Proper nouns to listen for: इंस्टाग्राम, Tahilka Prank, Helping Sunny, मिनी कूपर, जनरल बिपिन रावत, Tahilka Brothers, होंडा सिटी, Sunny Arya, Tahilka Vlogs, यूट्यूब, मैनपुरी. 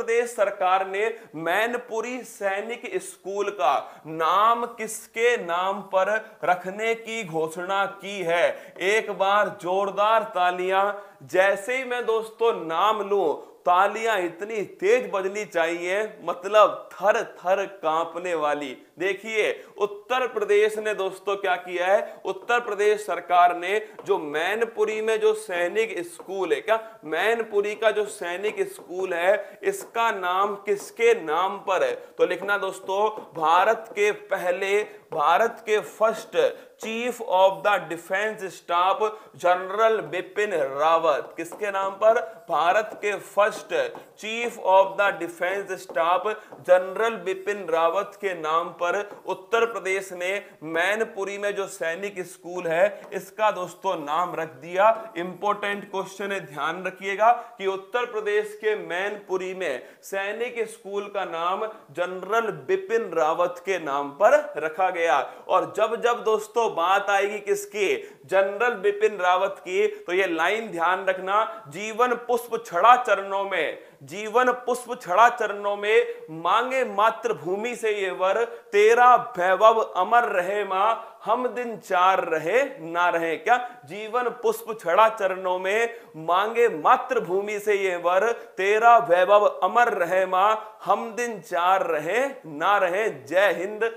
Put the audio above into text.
प्रदेश सरकार ने मैनपुरी सैनिक स्कूल का नाम किसके नाम पर रखने की घोषणा की है? एक बार जोरदार तालियां। जैसे ही मैं दोस्तों नाम लूं तालियां इतनी तेज बजनी चाहिए, मतलब थर थर कांपने वाली। देखिए उत्तर प्रदेश ने दोस्तों क्या किया है, उत्तर प्रदेश सरकार ने जो मैनपुरी में जो सैनिक स्कूल है, क्या मैनपुरी का जो सैनिक स्कूल है, इसका नाम किसके नाम पर है? तो लिखना दोस्तों, भारत के first chief of the defence staff जनरल बिपिन रावत। किसके नाम पर? भारत के first chief of the defence staff जनरल बिपिन रावत के नाम पर उत्तर प्रदेश ने मैनपुरी में जो सैनिक स्कूल है इसका दोस्तों नाम रख दिया। इंपॉर्टेंट क्वेश्चन है, ध्यान रखिएगा कि उत्तर प्रदेश के मैनपुरी में सैनिक स्कूल का नाम जनरल बिपिन रावत के नाम पर रखा गया। और जब जब दोस्तों बात आएगी किसकी, जनरल बिपिन रावत की, तो ये लाइन ध्यान रखना, जीवन पुष्प छड़ा चरणों में, जीवन पुष्प छड़ा चरणों में मांगे मातृभूमि से ये वर, तेरा वैभव अमर रहे मां, हम दिन चार रहे ना रहे। क्या? जीवन पुष्प छड़ा चरणों में मांगे मातृभूमि से ये वर, तेरा वैभव अमर रहे मां, हम दिन चार रहे ना रहे। जय हिंद।